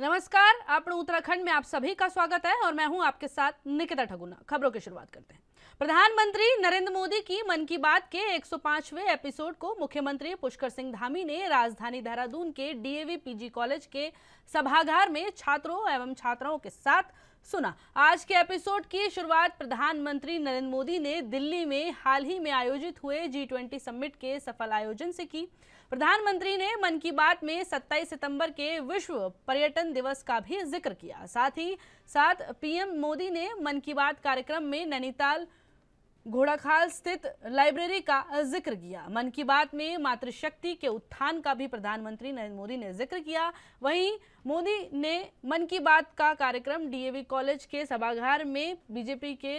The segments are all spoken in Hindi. नमस्कार, आपने उत्तराखंड में आप सभी का स्वागत है और मैं हूं आपके साथ निकिता ठगुना। खबरों की शुरुआत करते हैं। प्रधानमंत्री नरेंद्र मोदी की मन की बात के 105वें एपिसोड को मुख्यमंत्री पुष्कर सिंह धामी ने राजधानी देहरादून के DAV PG कॉलेज के सभागार में छात्रों एवं छात्राओं के साथ सुना। आज के एपिसोड की शुरुआत प्रधानमंत्री नरेंद्र मोदी ने दिल्ली में हाल ही में आयोजित हुए G20 समिट के सफल आयोजन से की। प्रधानमंत्री ने मन की बात में 27 सितंबर के विश्व पर्यटन दिवस का भी जिक्र किया। साथ ही साथ PM मोदी ने मन की बात कार्यक्रम में नैनीताल घोड़ाखाल स्थित लाइब्रेरी का जिक्र किया। मन की बात में मातृशक्ति के उत्थान का भी प्रधानमंत्री नरेंद्र मोदी ने जिक्र किया। वहीं मोदी ने मन की बात का कार्यक्रम DAV कॉलेज के सभागार में बीजेपी के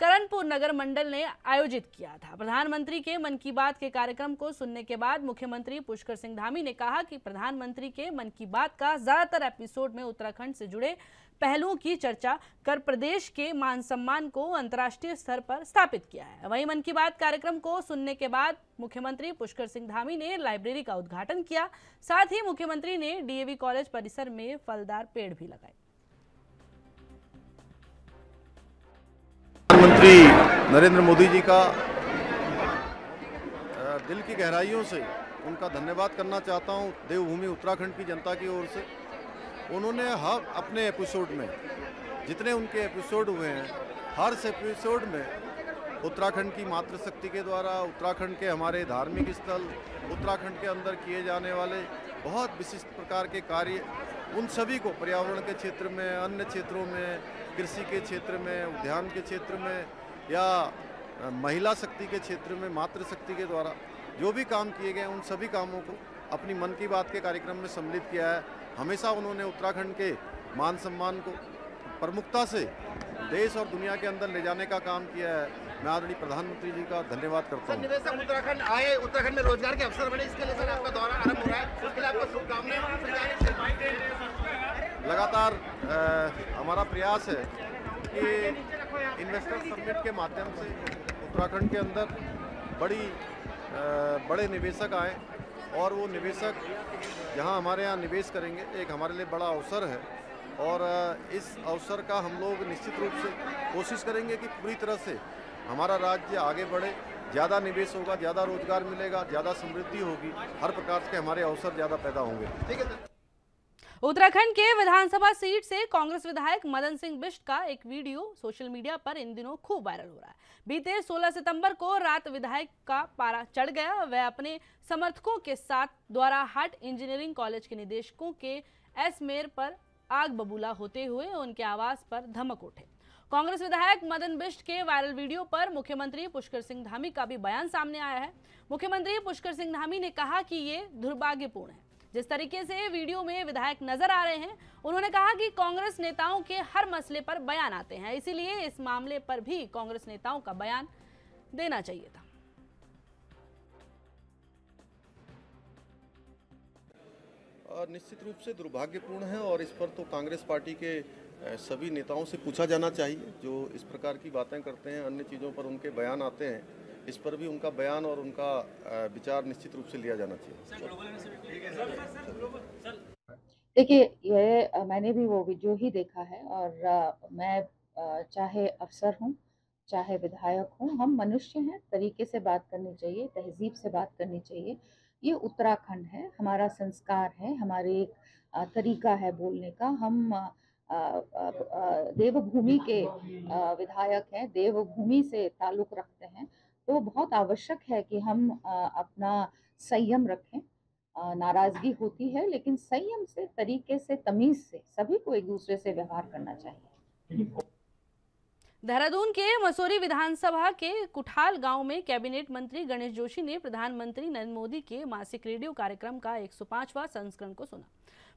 करणपुर नगर मंडल ने आयोजित किया था। प्रधानमंत्री के मन की बात के कार्यक्रम को सुनने के बाद मुख्यमंत्री पुष्कर सिंह धामी ने कहा कि प्रधानमंत्री के मन की बात का ज्यादातर एपिसोड में उत्तराखंड से जुड़े पहलुओं की चर्चा कर प्रदेश के मान सम्मान को अंतर्राष्ट्रीय स्तर पर स्थापित किया है। वहीं मन की बात कार्यक्रम को सुनने के बाद मुख्यमंत्री पुष्कर सिंह धामी ने लाइब्रेरी का उद्घाटन किया। साथ ही मुख्यमंत्री ने DAV कॉलेज परिसर में फलदार पेड़ भी लगाए। प्रधानमंत्री नरेंद्र मोदी जी का दिल की गहराइयों से उनका धन्यवाद करना चाहता हूँ देवभूमि उत्तराखंड की जनता की ओर से। उन्होंने हर अपने एपिसोड में जितने उनके एपिसोड हुए हैं, हर एपिसोड में उत्तराखंड की मातृशक्ति के द्वारा, उत्तराखंड के हमारे धार्मिक स्थल, उत्तराखंड के अंदर किए जाने वाले बहुत विशिष्ट प्रकार के कार्य, उन सभी को पर्यावरण के क्षेत्र में, अन्य क्षेत्रों में, कृषि के क्षेत्र में, उद्यान के क्षेत्र में या महिला शक्ति के क्षेत्र में, मातृशक्ति के द्वारा जो भी काम किए गए उन सभी कामों को अपनी मन की बात के कार्यक्रम में सम्मिलित किया है। हमेशा उन्होंने उत्तराखंड के मान सम्मान को प्रमुखता से देश और दुनिया के अंदर ले जाने का काम किया है। मैं आदरणीय प्रधानमंत्री जी का धन्यवाद करता हूँ। निवेशक उत्तराखंड आए, उत्तराखंड में रोजगार के अवसर बने, इसके लिए सर आपका दौरा आरंभ हो रहा है, उसके लिए आपको शुभकामनाएं। लगातार हमारा प्रयास है कि इन्वेस्टर समिट के माध्यम से उत्तराखंड के अंदर बड़े निवेशक आए और वो निवेशक यहाँ हमारे यहाँ निवेश करेंगे। एक हमारे लिए बड़ा अवसर है और इस अवसर का हम लोग निश्चित रूप से कोशिश करेंगे कि पूरी तरह से हमारा राज्य आगे बढ़े, ज़्यादा निवेश होगा, ज़्यादा रोजगार मिलेगा, ज़्यादा समृद्धि होगी, हर प्रकार के हमारे अवसर ज़्यादा पैदा होंगे। ठीक है। उत्तराखंड के विधानसभा सीट से कांग्रेस विधायक मदन सिंह बिष्ट का एक वीडियो सोशल मीडिया पर इन दिनों खूब वायरल हो रहा है। बीते 16 सितंबर को रात विधायक का पारा चढ़ गया। वह अपने समर्थकों के साथ द्वारा हाट इंजीनियरिंग कॉलेज के निदेशकों के एसमेर पर आग बबूला होते हुए उनके आवास पर धमक उठे। कांग्रेस विधायक मदन बिष्ट के वायरल वीडियो पर मुख्यमंत्री पुष्कर सिंह धामी का भी बयान सामने आया है। मुख्यमंत्री पुष्कर सिंह धामी ने कहा कि ये दुर्भाग्यपूर्ण है जिस तरीके से वीडियो में विधायक नजर आ रहे हैं। उन्होंने कहा कि कांग्रेस नेताओं के हर मसले पर बयान आते हैं, इसीलिए इस मामले पर भी कांग्रेस नेताओं का बयान देना चाहिए था। और निश्चित रूप से दुर्भाग्यपूर्ण है और इस पर तो कांग्रेस पार्टी के सभी नेताओं से पूछा जाना चाहिए जो इस प्रकार की बातें करते हैं, अन्य चीज़ों पर उनके बयान आते हैं, इस पर भी उनका बयान और उनका विचार निश्चित रूप से लिया जाना चाहिए। देखिए, ये मैंने भी वो वीडियो ही देखा है और मैं चाहे अफसर हूँ चाहे विधायक हूँ, हम मनुष्य हैं, तरीके से बात करनी चाहिए, तहजीब से बात करनी चाहिए। ये उत्तराखंड है, हमारा संस्कार है, हमारे एक तरीका है बोलने का। हम देवभूमि के विधायक हैं, देवभूमि से ताल्लुक़ रखते हैं, तो बहुत आवश्यक है कि हम अपना संयम रखें। नाराज़गी होती है लेकिन संयम से, तरीके से, तमीज़ से सभी को एक दूसरे से व्यवहार करना चाहिए। देहरादून के मसूरी विधानसभा के कुठाल गांव में कैबिनेट मंत्री गणेश जोशी ने प्रधानमंत्री नरेंद्र मोदी के मासिक रेडियो कार्यक्रम का 105वां संस्करण को सुना।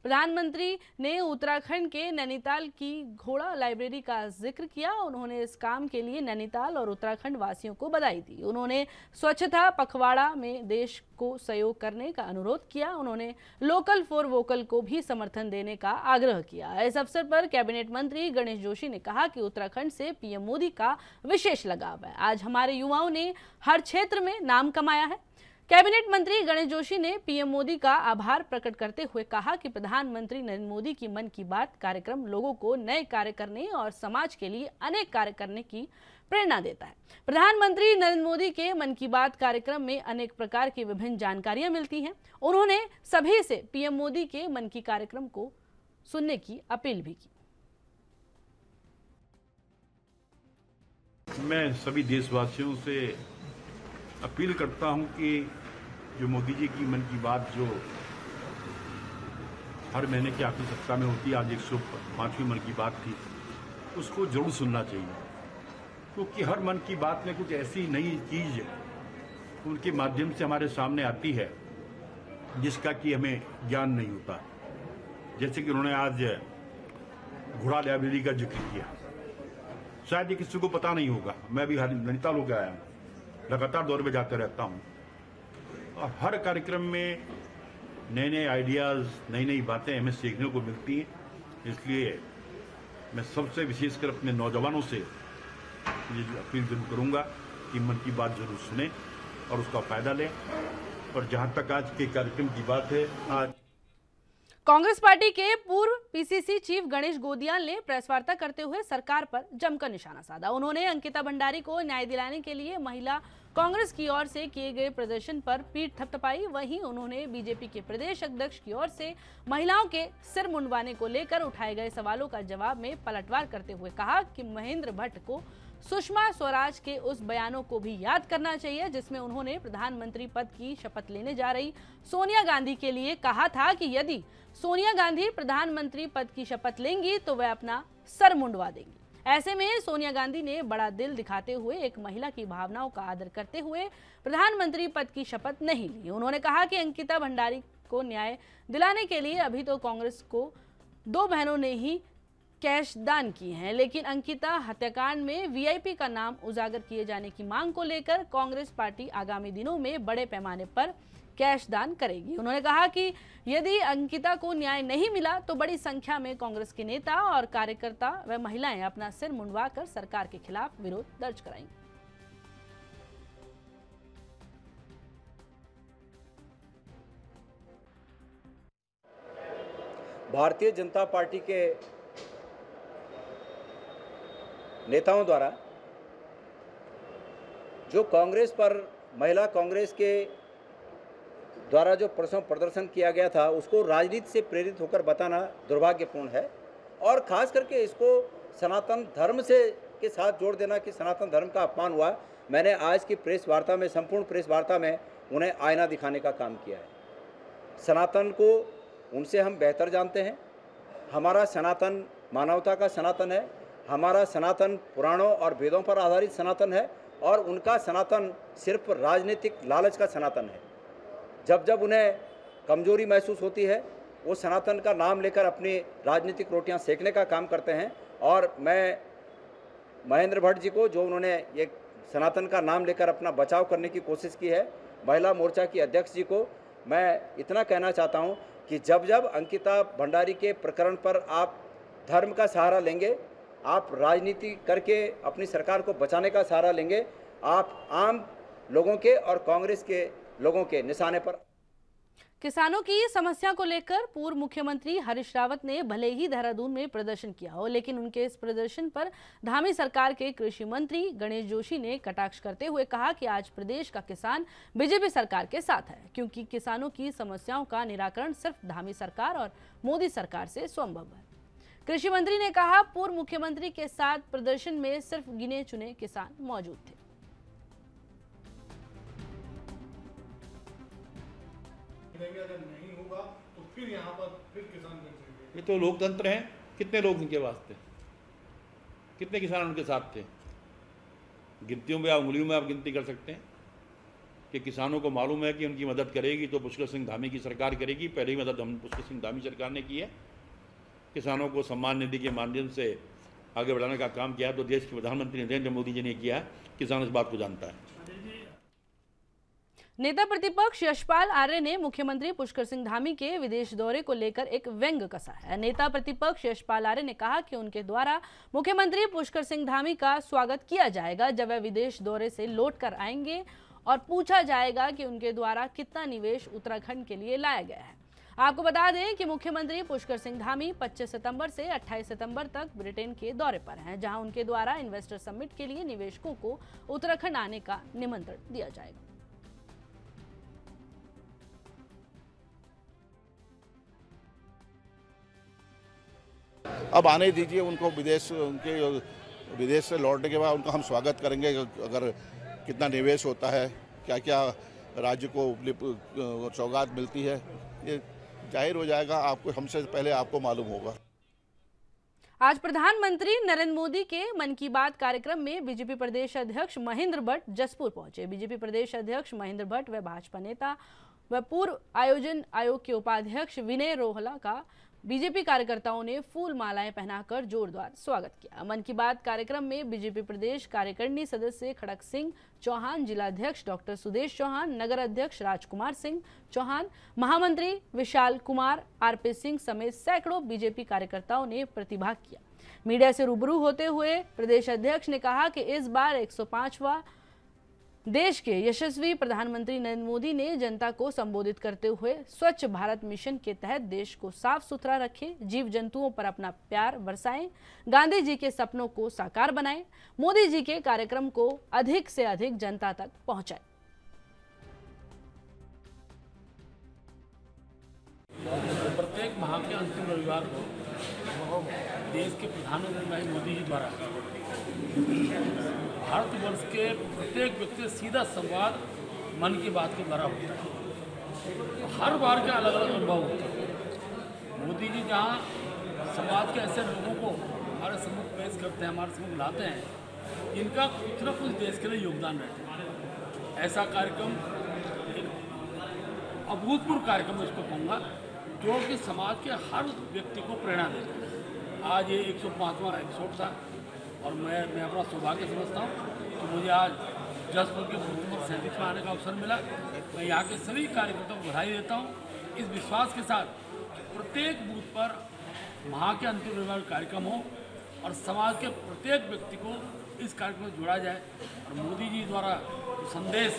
प्रधानमंत्री ने उत्तराखंड के नैनीताल की घोड़ा लाइब्रेरी का जिक्र किया। उन्होंने इस काम के लिए नैनीताल और उत्तराखंड वासियों को बधाई दी। उन्होंने स्वच्छता पखवाड़ा में देश को सहयोग करने का अनुरोध किया। उन्होंने लोकल फॉर वोकल को भी समर्थन देने का आग्रह किया। इस अवसर पर कैबिनेट मंत्री गणेश जोशी ने कहा कि उत्तराखंड से PM मोदी का विशेष लगाव है। आज हमारे युवाओं ने हर क्षेत्र में नाम कमाया है। कैबिनेट मंत्री गणेश जोशी ने पीएम मोदी का आभार प्रकट करते हुए कहा कि प्रधानमंत्री नरेंद्र मोदी की मन की बात कार्यक्रम लोगों को नए कार्य करने और समाज के लिए अनेक कार्य करने की प्रेरणा देता है। प्रधानमंत्री नरेंद्र मोदी के मन की बात कार्यक्रम में अनेक प्रकार की विभिन्न जानकारियां मिलती हैं। उन्होंने सभी से पीएम मोदी के मन की कार्यक्रम को सुनने की अपील भी की। मैं सभी देशवासियों से अपील करता हूं कि जो मोदी जी की मन की बात जो हर महीने के आखिरी सप्ताह में होती है, आज 105वीं मन की बात थी, उसको जरूर सुनना चाहिए, क्योंकि हर मन की बात में कुछ ऐसी नई चीज़ है उनके माध्यम से हमारे सामने आती है जिसका कि हमें ज्ञान नहीं होता। जैसे कि उन्होंने आज घोड़ा लाइब्रेरी का जिक्र किया, शायद ये किसी को पता नहीं होगा। मैं भी नैनीताल होकर आया हूँ, लगातार दौर में जाते रहता हूँ और हर कार्यक्रम में नए नए आइडियाज़, नई नई बातें हमें सीखने को मिलती हैं। इसलिए मैं सबसे विशेषकर अपने नौजवानों से ये अपील जरूर करूँगा कि मन की बात जरूर सुने और उसका फ़ायदा लें। और जहाँ तक आज के कार्यक्रम की बात है, आज कांग्रेस पार्टी के पूर्व पीसीसी चीफ गणेश गोदियाल ने प्रेस वार्ता करते हुए सरकार पर जमकर निशाना साधा। उन्होंने अंकिता भंडारी को न्याय दिलाने के लिए महिला कांग्रेस की ओर से किए गए प्रदर्शन पर पीठ थपथपाई। वहीं उन्होंने बीजेपी के प्रदेश अध्यक्ष की ओर से महिलाओं के सिर मुंडवाने को लेकर उठाए गए सवालों का जवाब में पलटवार करते हुए कहा कि महेंद्र भट्ट को सुषमा स्वराज के उस बयानों को भी याद करना चाहिए जिसमें उन्होंने प्रधानमंत्री पद की शपथ लेने जा रही सोनिया गांधी के लिए कहा था कि यदि सोनिया गांधी प्रधानमंत्री पद की शपथ लेंगी तो वह अपना सर मुंडवा देंगी। ऐसे में सोनिया गांधी ने बड़ा दिल दिखाते हुए एक महिला की भावनाओं का आदर करते हुए प्रधानमंत्री पद की शपथ नहीं ली। उन्होंने कहा कि अंकिता भंडारी को न्याय दिलाने के लिए अभी तो कांग्रेस को दो बहनों ने ही कैश दान की हैं, लेकिन अंकिता हत्याकांड में वीआईपी का नाम उजागर किए जाने की मांग को लेकर कांग्रेस पार्टी आगामी दिनों में बड़े पैमाने पर कैश दान करेगी। उन्होंने कहा कि यदि अंकिता को न्याय नहीं मिला तो बड़ी संख्या में कांग्रेस के नेता और कार्यकर्ता व महिलाएं अपना सिर मुंडवा कर सरकार के खिलाफ विरोध दर्ज कराएंगी। भारतीय जनता पार्टी के नेताओं द्वारा जो कांग्रेस पर महिला कांग्रेस के द्वारा जो प्रदर्शन किया गया था उसको राजनीति से प्रेरित होकर बताना दुर्भाग्यपूर्ण है और खास करके इसको सनातन धर्म से के साथ जोड़ देना कि सनातन धर्म का अपमान हुआ। मैंने आज की प्रेस वार्ता में, संपूर्ण प्रेस वार्ता में उन्हें आईना दिखाने का काम किया है। सनातन को उनसे हम बेहतर जानते हैं। हमारा सनातन मानवता का सनातन है, हमारा सनातन पुराणों और वेदों पर आधारित सनातन है और उनका सनातन सिर्फ राजनीतिक लालच का सनातन है। जब जब उन्हें कमजोरी महसूस होती है वो सनातन का नाम लेकर अपनी राजनीतिक रोटियां सेकने का काम करते हैं। और मैं महेंद्र भट्ट जी को, जो उन्होंने ये सनातन का नाम लेकर अपना बचाव करने की कोशिश की है, महिला मोर्चा की अध्यक्ष जी को मैं इतना कहना चाहता हूँ कि जब जब अंकिता भंडारी के प्रकरण पर आप धर्म का सहारा लेंगे, आप राजनीति करके अपनी सरकार को बचाने का सहारा लेंगे, आप आम लोगों के और कांग्रेस के लोगों के निशाने पर। किसानों की समस्या को लेकर पूर्व मुख्यमंत्री हरीश रावत ने भले ही देहरादून में प्रदर्शन किया हो, लेकिन उनके इस प्रदर्शन पर धामी सरकार के कृषि मंत्री गणेश जोशी ने कटाक्ष करते हुए कहा कि आज प्रदेश का किसान बीजेपी सरकार के साथ है, क्योंकि किसानों की समस्याओं का निराकरण सिर्फ धामी सरकार और मोदी सरकार से संभव है। कृषि मंत्री ने कहा, पूर्व मुख्यमंत्री के साथ प्रदर्शन में सिर्फ गिने चुने किसान मौजूद थे। अगर नहीं होगा तो फिर यहाँ पर फिर किसान बचेंगे। ये तो लोकतंत्र है। कितने लोग उनके वास्ते, कितने किसान उनके साथ थे, गिनतियों में, उंगलियों में आप गिनती कर सकते हैं कि किसानों को मालूम है कि उनकी मदद करेगी तो पुष्कर सिंह धामी की सरकार करेगी। पहले ही मदद पुष्कर सिंह धामी सरकार ने की है, किसानों को सम्मान निधि के माध्यम से आगे बढ़ाने का काम किया तो देश के प्रधानमंत्री नरेंद्र मोदी जी ने किया। किसान इस बात को जानता है। नेता प्रतिपक्ष यशपाल आर्य ने मुख्यमंत्री पुष्कर सिंह धामी के विदेश दौरे को लेकर एक व्यंग कसा है। नेता प्रतिपक्ष यशपाल आर्य ने कहा कि उनके द्वारा मुख्यमंत्री पुष्कर सिंह धामी का स्वागत किया जाएगा जब वह विदेश दौरे से लौट कर आएंगे और पूछा जाएगा कि उनके द्वारा कितना निवेश उत्तराखंड के लिए लाया गया है। आपको बता दें कि मुख्यमंत्री पुष्कर सिंह धामी 25 सितंबर से 28 सितंबर तक ब्रिटेन के दौरे पर हैं, जहां उनके द्वारा इन्वेस्टर समिट के लिए निवेशकों को उत्तराखंड आने का निमंत्रण दिया जाएगा। अब आने दीजिए उनको, विदेश से लौटने के बाद उनका हम स्वागत करेंगे। अगर कितना निवेश होता है, क्या क्या राज्य को सौगात मिलती है, ये जाहिर हो जाएगा, आपको हमसे पहले आपको मालूम होगा। आज प्रधानमंत्री नरेंद्र मोदी के मन की बात कार्यक्रम में बीजेपी प्रदेश अध्यक्ष महेंद्र भट्ट जसपुर पहुंचे। बीजेपी प्रदेश अध्यक्ष महेंद्र भट्ट व भाजपा नेता व पूर्व आयोजन आयोग के उपाध्यक्ष विनय रोहला का बीजेपी कार्यकर्ताओं ने फूल मालाएं पहनाकर जोरदार स्वागत किया। मन की बात कार्यक्रम में बीजेपी प्रदेश कार्यकारिणी सदस्य खड़क सिंह चौहान, जिलाध्यक्ष डॉक्टर सुदेश चौहान, नगर अध्यक्ष राजकुमार सिंह चौहान, महामंत्री विशाल कुमार, आरपी सिंह समेत सैकड़ों बीजेपी कार्यकर्ताओं ने प्रतिभाग किया। मीडिया से रूबरू होते हुए प्रदेश अध्यक्ष ने कहा कि इस बार 105वां देश के यशस्वी प्रधानमंत्री नरेंद्र मोदी ने जनता को संबोधित करते हुए स्वच्छ भारत मिशन के तहत देश को साफ सुथरा रखें, जीव जंतुओं पर अपना प्यार बरसाएं, गांधी जी के सपनों को साकार बनाएं, मोदी जी के कार्यक्रम को अधिक से अधिक जनता तक पहुंचाएं। प्रत्येक माह के अंतिम रविवार को देश के प्रधानमंत्री मोदी जी द्वारा भारतवर्ष के प्रत्येक व्यक्ति सीधा संवाद मन की बात के द्वारा होता है। हर बार का अलग अलग अनुभव होता है। मोदी जी जहाँ समाज के ऐसे लोगों को हमारे सम्मुख पेश करते हैं, हमारे सम्मुख लाते हैं, इनका कुछ न कुछ देश के लिए योगदान रहता है। ऐसा कार्यक्रम एक अभूतपूर्व कार्यक्रम इसको कहूँगा, जो कि समाज के हर व्यक्ति को प्रेरणा देता है। आज ये 105वां एपिसोड था और मैं अपना सौभाग्य समझता हूँ कि मुझे आज जसपुर के मुख्यमंत्री 37 में आने का अवसर मिला। मैं यहाँ के सभी कार्यकर्ताओं को बधाई देता हूँ इस विश्वास के साथ प्रत्येक बूथ पर वहाँ के अंतिम रविवार कार्यक्रम हो और समाज के प्रत्येक व्यक्ति को इस कार्यक्रम में जोड़ा जाए। और मोदी जी द्वारा संदेश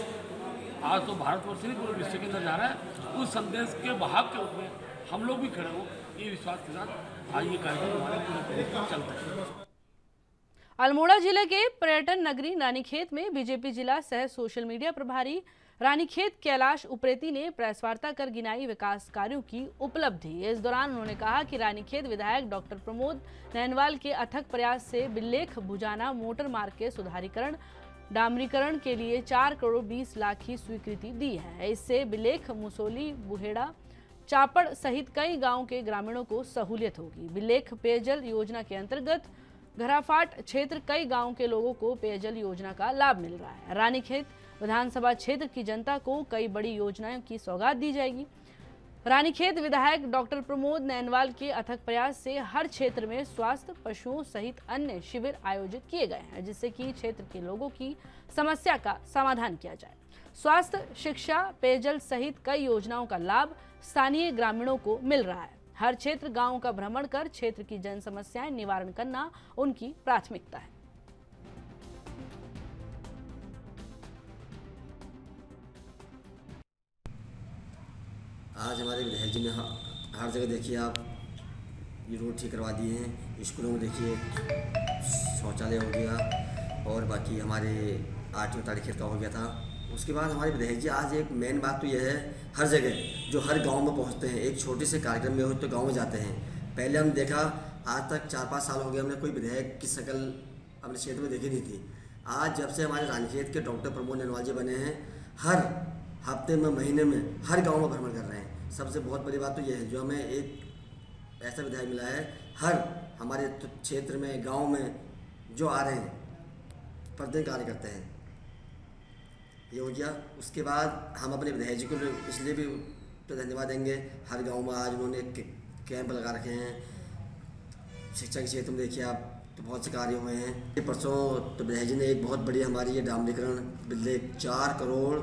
आज तो भारतवर्ष ही पूरे विश्व के अंदर जा रहा है, उस संदेश के वाहक के रूप में हम लोग भी खड़े हों, ये विश्वास के साथ आज ये कार्यक्रम हमारे पूरे प्रदेश में चलता है। अल्मोड़ा जिले के पर्यटन नगरी रानीखेत में बीजेपी जिला सह सोशल मीडिया प्रभारी रानीखेत कैलाश उप्रेती ने प्रेस वार्ता कर गिनाई विकास कार्यों की उपलब्धि। इस दौरान उन्होंने कहा कि रानीखेत विधायक डॉक्टर प्रमोद नैनवाल के अथक प्रयास से बिल्लेख भुजाना मोटर मार्ग के सुधारीकरण डामरीकरण के लिए 4 करोड़ 20 लाख की स्वीकृति दी है। इससे बिल्लेख, मुसोली, बुहेड़ा, चापड़ सहित कई गाँव के ग्रामीणों को सहूलियत होगी। बिल्लेख पेयजल योजना के अंतर्गत घराफाट क्षेत्र कई गांवों के लोगों को पेयजल योजना का लाभ मिल रहा है। रानीखेत विधानसभा क्षेत्र की जनता को कई बड़ी योजनाओं की सौगात दी जाएगी। रानीखेत विधायक डॉक्टर प्रमोद नैनवाल के अथक प्रयास से हर क्षेत्र में स्वास्थ्य, पशुओं सहित अन्य शिविर आयोजित किए गए हैं, जिससे कि क्षेत्र के लोगों की समस्या का समाधान किया जाए। स्वास्थ्य, शिक्षा, पेयजल सहित कई योजनाओं का लाभ स्थानीय ग्रामीणों को मिल रहा है। हर क्षेत्र गांवों का भ्रमण कर क्षेत्र की जन समस्याएं निवारण करना उनकी प्राथमिकता है। आज हमारे विधायक जी ने हर जगह देखिए आप ये रोड ठीक करवा दिए हैं, स्कूलों में देखिए शौचालय हो गया और बाकी हमारे 8 तारीख का हो गया था। उसके बाद हमारे विधायक जी आज एक मेन बात तो यह है हर जगह जो हर गांव में पहुंचते हैं, एक छोटे से कार्यक्रम में हो तो गांव में जाते हैं। पहले हम देखा आज तक 4-5 साल हो गए हमने कोई विधायक की शक्ल अपने क्षेत्र में देखी नहीं थी। आज जब से हमारे रानीखेत के डॉक्टर प्रमोद नैनवाल जी बने हैं, हर हफ्ते में, महीने में हर गाँव में भ्रमण कर रहे हैं। सबसे बहुत बड़ी बात तो यह है जो हमें एक ऐसा विधायक मिला है हर हमारे क्षेत्र में, गाँव में जो आ रहे हैं प्रत्येक कार्य करते हैं, ये हो गया। उसके बाद हम अपने विधायक जी को इसलिए भी तो धन्यवाद देंगे, हर गांव में आज उन्होंने कैंप लगा रखे हैं। शिक्षा के क्षेत्र में देखिए आप तो बहुत से कार्य हुए हैं। परसों तो विधायक जी ने एक बहुत बड़ी हमारी ये डामरीकरण बिल्ले 4 करोड़।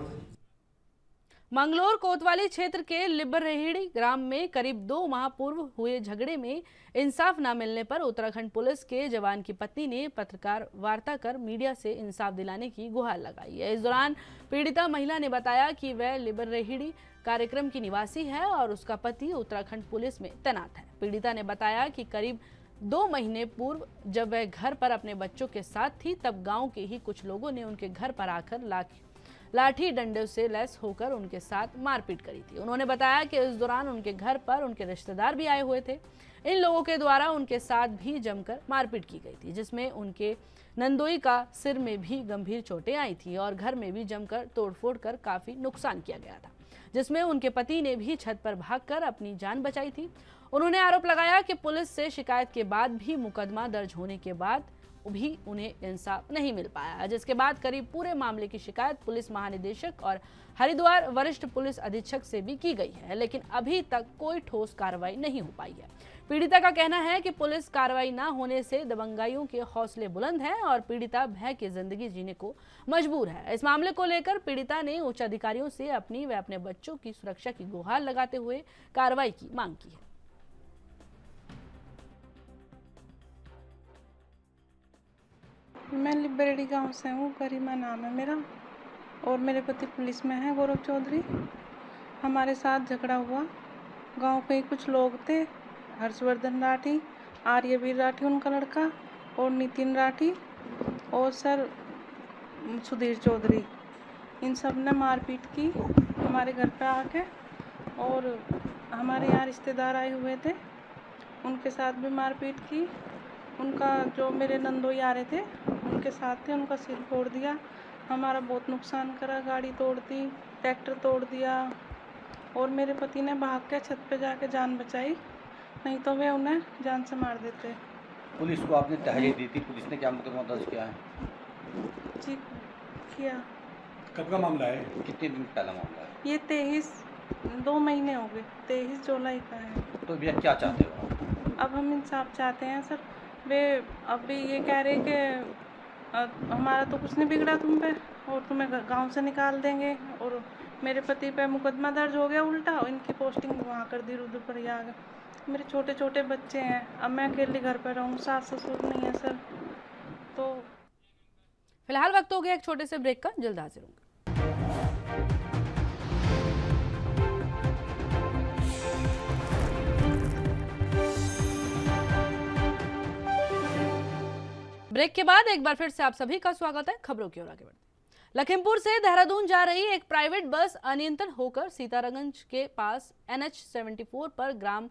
मंगलोर कोतवाली क्षेत्र के लिबरहेड़ी ग्राम में करीब 2 माह पूर्व हुए झगड़े में इंसाफ न मिलने पर उत्तराखंड पुलिस के जवान की पत्नी ने पत्रकार वार्ता कर मीडिया से इंसाफ दिलाने की गुहार लगाई है। इस दौरान पीड़िता महिला ने बताया कि वह लिबरहेड़ी कार्यक्रम की निवासी है और उसका पति उत्तराखंड पुलिस में तैनात है। पीड़िता ने बताया कि करीब 2 महीने पूर्व जब वह घर पर अपने बच्चों के साथ थी तब गाँव के ही कुछ लोगों ने उनके घर पर आकर लाठी डंडे से लैस होकर उनके साथ मारपीट करी थी। उन्होंने बताया कि इस दौरान उनके घर पर उनके रिश्तेदार भी आए हुए थे। इन लोगों के द्वारा उनके साथ भी जमकर मारपीट की गई थी, जिसमें उनके नंदोई का सिर में भी गंभीर चोटें आई थी और घर में भी जमकर तोड़फोड़ कर काफी नुकसान किया गया था, जिसमें उनके पति ने भी छत पर भागकर अपनी जान बचाई थी। उन्होंने आरोप लगाया कि पुलिस से शिकायत के बाद भी मुकदमा दर्ज होने के बाद भी उन्हें इंसाफ नहीं मिल पाया, जिसके बाद करीब पूरे मामले की शिकायत पुलिस महानिदेशक और हरिद्वार वरिष्ठ पुलिस अधीक्षक से भी की गई है, लेकिन अभी तक कोई ठोस कार्रवाई नहीं हो पाई है। पीड़िता का कहना है कि पुलिस कार्रवाई ना होने से दबंगाइयों के हौसले बुलंद हैं और पीड़िता भय की जिंदगी जीने को मजबूर है। इस मामले को लेकर पीड़िता ने उच्च अधिकारियों से अपनी व अपने बच्चों की सुरक्षा की गुहार लगाते हुए कार्रवाई की मांग की है। मैं लिबरेड़ी गांव से हूँ, गरिमा नाम है मेरा और मेरे पति पुलिस में है गौरव चौधरी। हमारे साथ झगड़ा हुआ, गांव के कुछ लोग थे, हर्षवर्धन राठी, आर्यवीर राठी उनका लड़का और नितिन राठी और सर सुधीर चौधरी, इन सब ने मारपीट की हमारे घर पे आके और हमारे यहाँ रिश्तेदार आए हुए थे उनके साथ भी मारपीट की। उनका जो मेरे नंदोई आ रहे थे उनके साथ थे, उनका सिर फोड़ दिया, हमारा बहुत नुकसान करा, गाड़ी तोड़ दी, ट्रैक्टर तोड़ दिया और मेरे पति ने भाग के छत पे जाके जान बचाई, नहीं तो वे उन्हें जान से मार देते। पुलिस को आपने तहरीर दी थी, पुलिस ने क्या मुकदमा दर्ज किया है? जी किया। कब का मामला है, कितने दिन पहला मामला है? ये 23 2 महीने हो गए, 23 जुलाई का है। तो भैया क्या चाहते हो? अब हम इंसाफ चाहते हैं सर। वे अभी ये कह रहे कि हमारा तो कुछ नहीं बिगड़ा तुम पे और तुम्हें गांव से निकाल देंगे और मेरे पति पे मुकदमा दर्ज हो गया उल्टा और इनकी पोस्टिंग वहाँ कर दी रुद्रप्रयाग। मेरे छोटे छोटे बच्चे हैं, अब मैं अकेले घर पर रहूँ, सास ससुर नहीं है सर। तो फिलहाल वक्त हो गया एक छोटे से ब्रेक का, जल्द हाजिर होंगे। ब्रेक के बाद एक बार फिर से आप सभी का स्वागत है, खबरों की ओर आगे बढ़ते। लखीमपुर से देहरादून जा रही एक प्राइवेट बस अनियंत्रित होकर सितारगंज के पास NH-74 पर ग्राम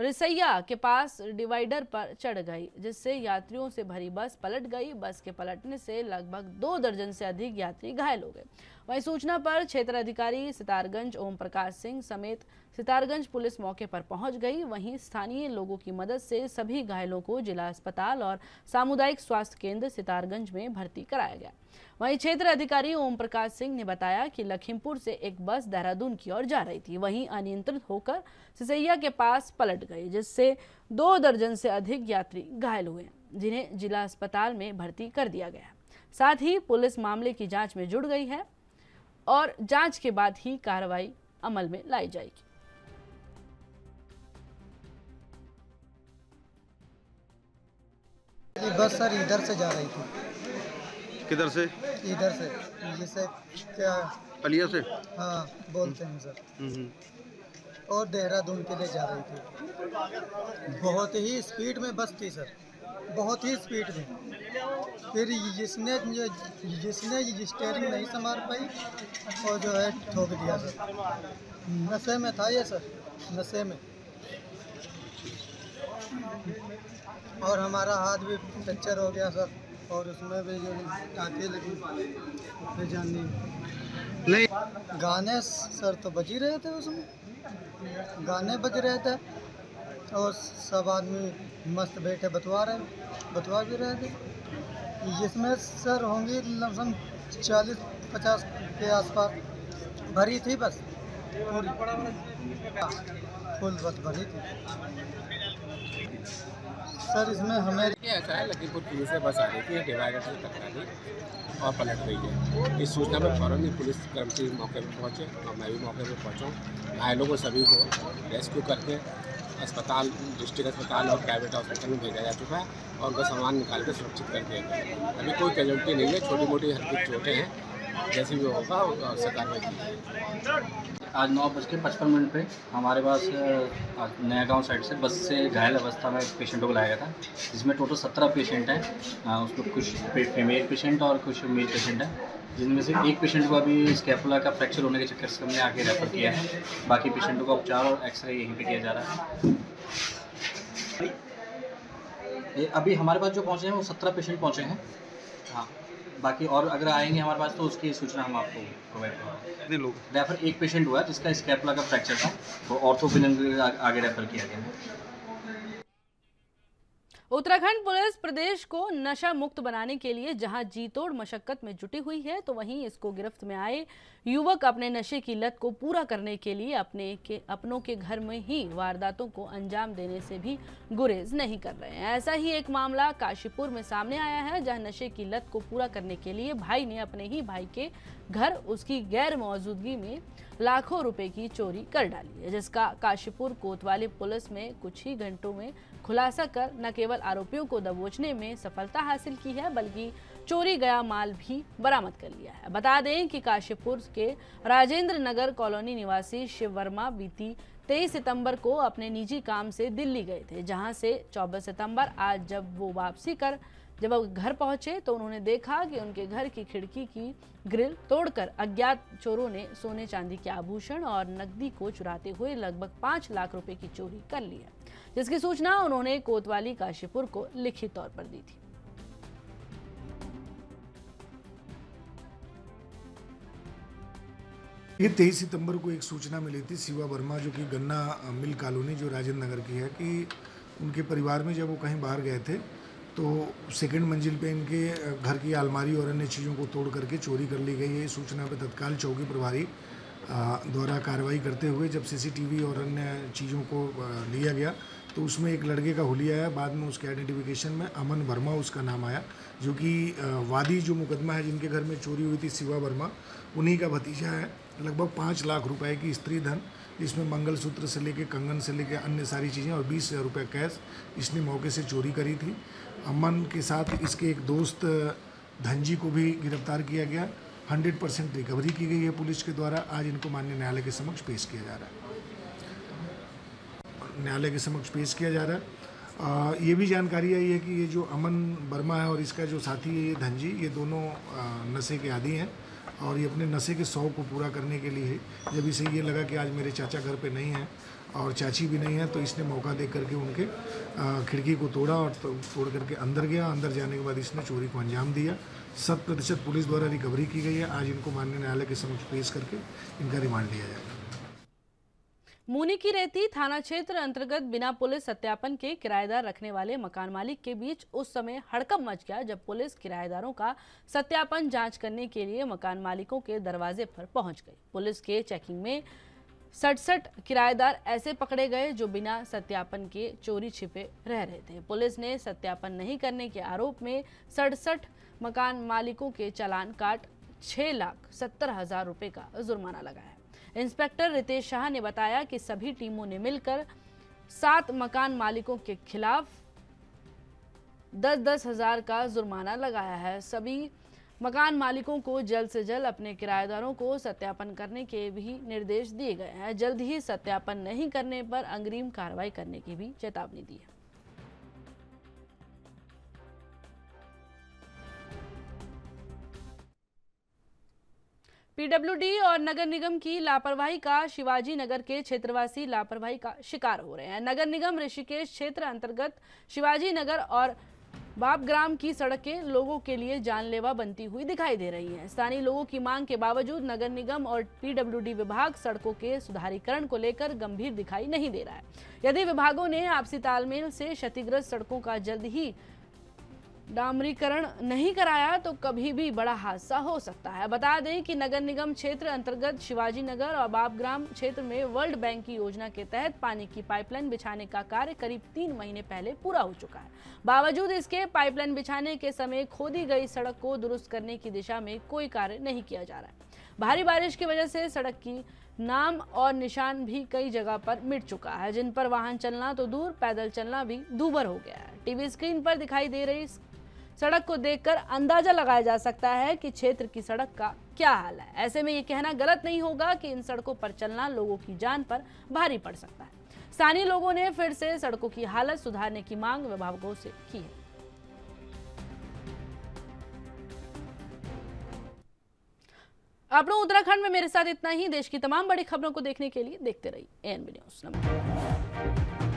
रिसैया के पास डिवाइडर पर चढ़ गई, जिससे यात्रियों से भरी बस पलट गई। बस के पलटने से लगभग 2 दर्जन से अधिक यात्री घायल हो गए। वहीं सूचना पर क्षेत्र अधिकारी सितारगंज ओम प्रकाश सिंह समेत सितारगंज पुलिस मौके पर पहुंच गई। वहीं स्थानीय लोगों की मदद से सभी घायलों को जिला अस्पताल और सामुदायिक स्वास्थ्य केंद्र सितारगंज में भर्ती कराया गया। वहीं क्षेत्र अधिकारी ओम प्रकाश सिंह ने बताया कि लखीमपुर से एक बस देहरादून की ओर जा रही थी, वहीं अनियंत्रित होकर सिसैया के पास पलट गई, जिससे 2 दर्जन से अधिक यात्री घायल हुए, जिन्हें जिला अस्पताल में भर्ती कर दिया गया। साथ ही पुलिस मामले की जाँच में जुट गई है और जाँच के बाद ही कार्रवाई अमल में लाई जाएगी। बस सर इधर से जा रही थी। किधर से? इधर से, जैसे क्या अलिया से? हाँ बोलते हैं सर। और देहरादून के लिए जा रही थी, बहुत ही स्पीड में बस थी सर, बहुत ही स्पीड में। फिर जिसने स्टीयरिंग नहीं संभाल पाई और जो है ठोक दिया सर। नशे में था ये सर, नशे में, और हमारा हाथ भी फ्रैक्चर हो गया सर और उसमें भी जो टाँके लगी जानी नहीं। गाने सर तो बज ही रहे थे, उसमें गाने बज रहे थे और सब आदमी मस्त बैठे बतवा भी रहे थे। जिसमें सर होंगी लमसम 40-50 के आसपास, भरी थी बस, फुल बस भरी थी सर। इसमें हमें ऐसा है, लखीमपुर पुलिस से बस आ रही थी, डिवाइडर से टकरा गई, और पलट रही है। इस सूचना पर फौरन ही पुलिस कर्मचारी मौके पर पहुँचे और मैं भी मौके पर पहुँचा। घायलों को सभी को रेस्क्यू करके अस्पताल, डिस्ट्रिक्ट अस्पताल और प्राइवेट हॉस्पिटल में भेजा जा चुका है और उनका सामान निकाल कर सुरक्षित कर दिया गया। अभी कोई कैजुअल्टी नहीं है, छोटी मोटी हल्की चोटें हैं, जैसे भी होगा सरकार में। आज 9:55 पे हमारे पास नया गाँव साइड से बस से घायल अवस्था में पेशेंटों को लाया गया था, जिसमें टोटल 17 पेशेंट हैं। उसमें कुछ फीमेल पेशेंट और कुछ मेल पेशेंट हैं, जिनमें से एक पेशेंट को अभी स्कैपुला का फ्रैक्चर होने के चक्कर से हमने आगे रेफर किया है। बाकी पेशेंटों का उपचार और एक्सरे यहीं पे किया जा रहा है। अभी हमारे पास जो पहुँचे हैं वो 17 पेशेंट पहुँचे हैं। हाँ, बाकी और अगर आएंगे हमारे पास तो उसकी सूचना हम आपको प्रोवाइड करेंगे। कितने लोग रेफर? एक पेशेंट हुआ जिसका स्कैपुला का फ्रैक्चर था, वो ऑर्थोपेडिक आगे रेफर किया गया। उत्तराखंड पुलिस प्रदेश को नशा मुक्त बनाने के लिए जहां जीतोड़ मशक्कत में जुटी हुई है, तो वहीं इसको गिरफ्त में आए युवक अपने नशे की लत को पूरा करने के लिए अपनों के घर में ही वारदातों को अंजाम देने से भी गुरेज नहीं कर रहे हैं। ऐसा ही एक मामला काशीपुर में सामने आया है, जहां नशे की लत को पूरा करने के लिए भाई ने अपने ही भाई के घर उसकी गैर मौजूदगी में लाखों रुपए की चोरी कर डाली है, जिसका काशीपुर कोतवाली पुलिस में कुछ ही घंटों में खुलासा कर न केवल आरोपियों को दबोचने में सफलता हासिल की है, बल्कि चोरी गया माल भी बरामद कर लिया है। बता दें कि काशीपुर के राजेंद्र नगर कॉलोनी निवासी शिव वर्मा बीती 23 सितंबर को अपने निजी काम से दिल्ली गए थे, जहां से 24 सितंबर आज जब वो घर पहुंचे तो उन्होंने देखा कि उनके घर की खिड़की की ग्रिल तोड़कर अज्ञात चोरों ने सोने चांदी के आभूषण और नकदी को चुराते हुए लगभग 5 लाख रुपए की चोरी कर ली है, जिसकी सूचना उन्होंने कोतवाली काशीपुर को लिखित तौर पर दी थी। ये 23 सितंबर को एक सूचना मिली थी शिवा वर्मा, जो कि गन्ना मिल कॉलोनी जो राजेंद्र नगर की है, कि उनके परिवार में जब वो कहीं बाहर गए थे तो सेकंड मंजिल पे इनके घर की अलमारी और अन्य चीज़ों को तोड़ करके चोरी कर ली गई है। इस सूचना पे तत्काल चौकी प्रभारी द्वारा कार्रवाई करते हुए जब सीसीटीवी और अन्य चीज़ों को लिया गया तो उसमें एक लड़के का हुलिया आया, बाद में उसके आइडेंटिफिकेशन में अमन वर्मा उसका नाम आया, जो कि वादी जो मुकदमा है जिनके घर में चोरी हुई थी शिवा वर्मा, उन्हीं का भतीजा है। लगभग 5 लाख रुपए की स्त्री धन, इसमें मंगलसूत्र से लेके कंगन से लेके अन्य सारी चीज़ें और 20,000 रुपये कैश इसने मौके से चोरी करी थी। अमन के साथ इसके एक दोस्त धनजी को भी गिरफ्तार किया गया। 100% रिकवरी की गई है पुलिस के द्वारा। आज इनको माननीय न्यायालय के समक्ष पेश किया जा रहा है। ये भी जानकारी आई है कि ये जो अमन वर्मा है और इसका जो साथी है ये धनजी, ये दोनों नशे के आदी हैं और ये अपने नशे के शौक़ को पूरा करने के लिए जब इसे ये लगा कि आज मेरे चाचा घर पे नहीं हैं और चाची भी नहीं है, तो इसने मौका देख करके उनके खिड़की को तोड़ा और तोड़ करके अंदर गया। अंदर जाने के बाद इसने चोरी को अंजाम दिया। 100% पुलिस द्वारा रिकवरी की गई है। आज इनको माननीय न्यायालय के समक्ष पेश करके इनका रिमांड लिया जाएगा। मुनी की रेती थाना क्षेत्र अंतर्गत बिना पुलिस सत्यापन के किराएदार रखने वाले मकान मालिक के बीच उस समय हड़कंप मच गया जब पुलिस किराएदारों का सत्यापन जांच करने के लिए मकान मालिकों के दरवाजे पर पहुंच गई। पुलिस के चेकिंग में 67 किराएदार ऐसे पकड़े गए जो बिना सत्यापन के चोरी छिपे रह रहे थे। पुलिस ने सत्यापन नहीं करने के आरोप में 67 मकान मालिकों के चालान काट 6,70,000 रुपये का जुर्माना लगाया। इंस्पेक्टर रितेश शाह ने बताया कि सभी टीमों ने मिलकर 7 मकान मालिकों के खिलाफ 10,000 का जुर्माना लगाया है। सभी मकान मालिकों को जल्द से जल्द अपने किराएदारों को सत्यापन करने के भी निर्देश दिए गए हैं। जल्द ही सत्यापन नहीं करने पर अंतरिम कार्रवाई करने की भी चेतावनी दी है। पीडब्ल्यूडी और नगर निगम की लापरवाही का शिवाजी नगर के क्षेत्रवासी लापरवाही का शिकार हो रहे हैं। नगर निगम ऋषिकेश क्षेत्र अंतर्गत शिवाजी नगर और बाप ग्राम की सड़कें लोगों के लिए जानलेवा बनती हुई दिखाई दे रही हैं। स्थानीय लोगों की मांग के बावजूद नगर निगम और पीडब्ल्यूडी विभाग सड़कों के सुधारीकरण को लेकर गंभीर दिखाई नहीं दे रहा है। यदि विभागों ने आपसी तालमेल से क्षतिग्रस्त सड़कों का जल्द ही डामरीकरण नहीं कराया तो कभी भी बड़ा हादसा हो सकता है। बता दें कि नगर निगम क्षेत्र अंतर्गत शिवाजी नगर और बाप ग्राम क्षेत्र में वर्ल्ड बैंक की योजना के तहत पानी की पाइपलाइन बिछाने का कार्य करीब 3 महीने पहले पूरा हो चुका है। बावजूद इसके पाइपलाइन बिछाने के समय खोदी गई सड़क को दुरुस्त करने की दिशा में कोई कार्य नहीं किया जा रहा है। भारी बारिश की वजह से सड़क की नाम और निशान भी कई जगह पर मिट चुका है, जिन पर वाहन चलना तो दूर पैदल चलना भी दूभर हो गया है। टीवी स्क्रीन पर दिखाई दे रही सड़क को देखकर अंदाजा लगाया जा सकता है कि क्षेत्र की सड़क का क्या हाल है। ऐसे में ये कहना गलत नहीं होगा कि इन सड़कों पर चलना लोगों की जान पर भारी पड़ सकता है। स्थानीय लोगों ने फिर से सड़कों की हालत सुधारने की मांग विभागों से की है। अपनों उत्तराखंड में मेरे साथ इतना ही। देश की तमाम बड़ी खबरों को देखने के लिए देखते रहिए एएनबी न्यूज़।